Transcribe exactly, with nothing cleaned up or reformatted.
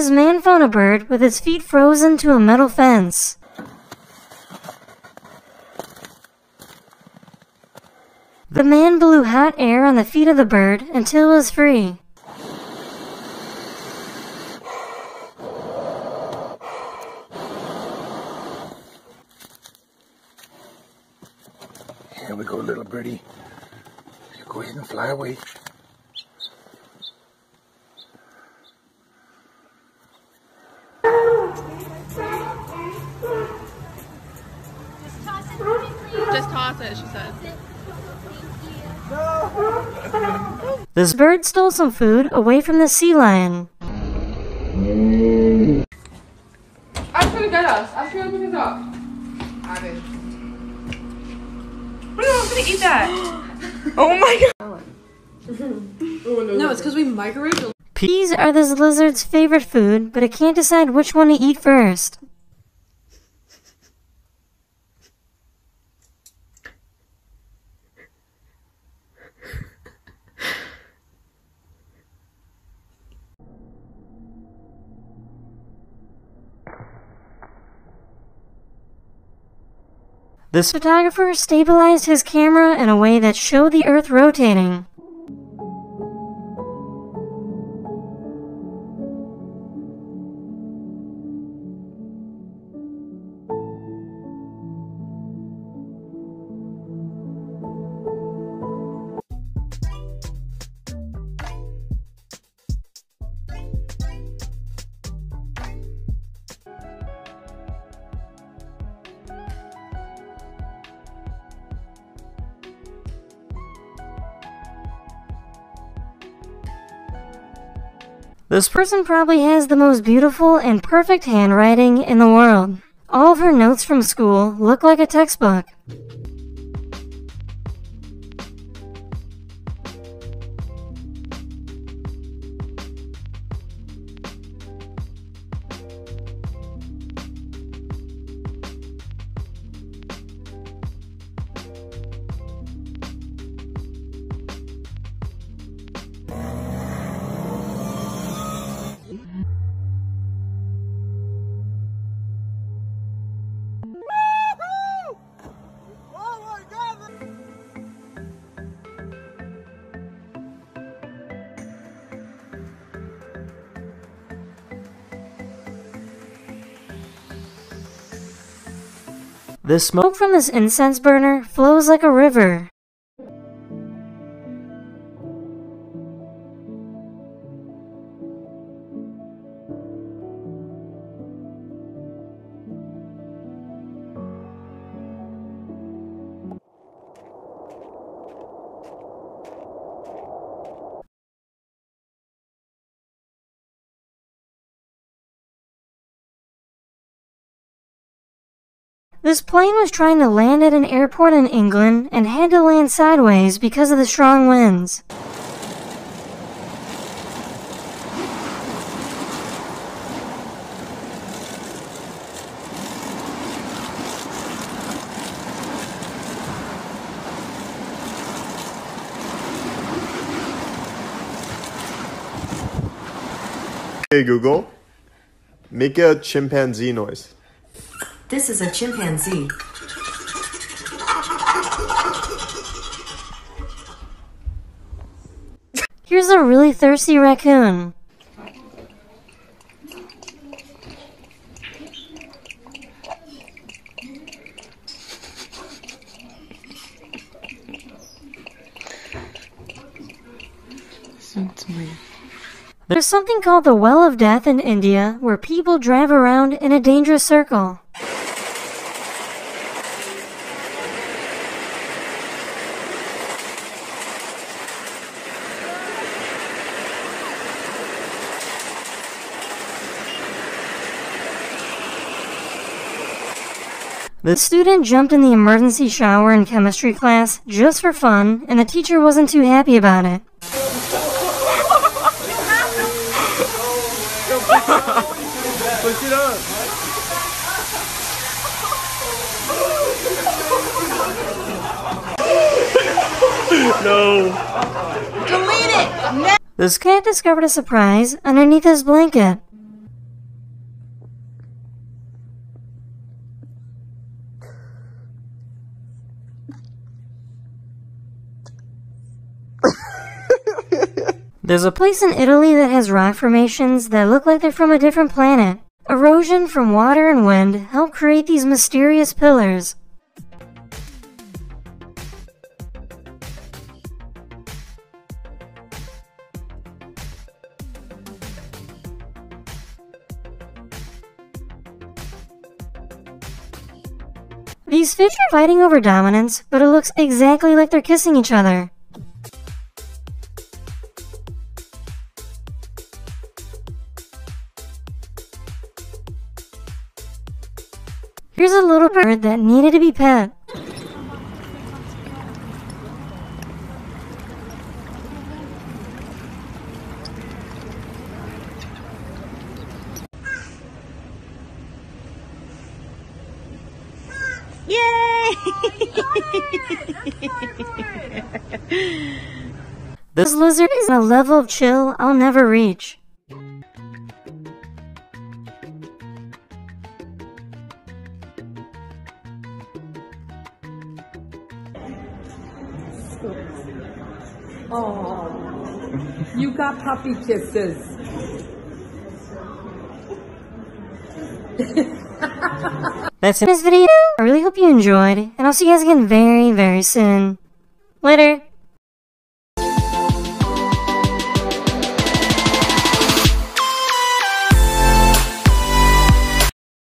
this man found a bird with its feet frozen to a metal fence. The man blew hot air on the feet of the bird until it was free. Here we go, little birdie. Go ahead and fly away. Just toss it, she said. This bird stole some food away from the sea lion. I'm trying to get us. I'm trying to pick us up. I did. What am I going to eat that? Oh my god. No, it's because we microwaved. Peas are this lizard's favorite food, but it can't decide which one to eat first. This photographer stabilized his camera in a way that showed the Earth rotating. This person probably has the most beautiful and perfect handwriting in the world. All of her notes from school look like a textbook. The smoke from this incense burner flows like a river. This plane was trying to land at an airport in England and had to land sideways because of the strong winds. Hey Google, make a chimpanzee noise. This is a chimpanzee. Here's a really thirsty raccoon. There's something called the Well of Death in India where people drive around in a dangerous circle. The student jumped in the emergency shower in chemistry class just for fun, and the teacher wasn't too happy about it. Push it up. No. Delete it. No. This cat discovered a surprise underneath his blanket. There's a place in Italy that has rock formations that look like they're from a different planet. Erosion from water and wind help create these mysterious pillars. These fish are fighting over dominance, but it looks exactly like they're kissing each other. Here's a little bird that needed to be pet. This lizard is in a level of chill I'll never reach. Oh, you got puppy kisses. That's it for this video. I really hope you enjoyed, and I'll see you guys again very, very soon. Later.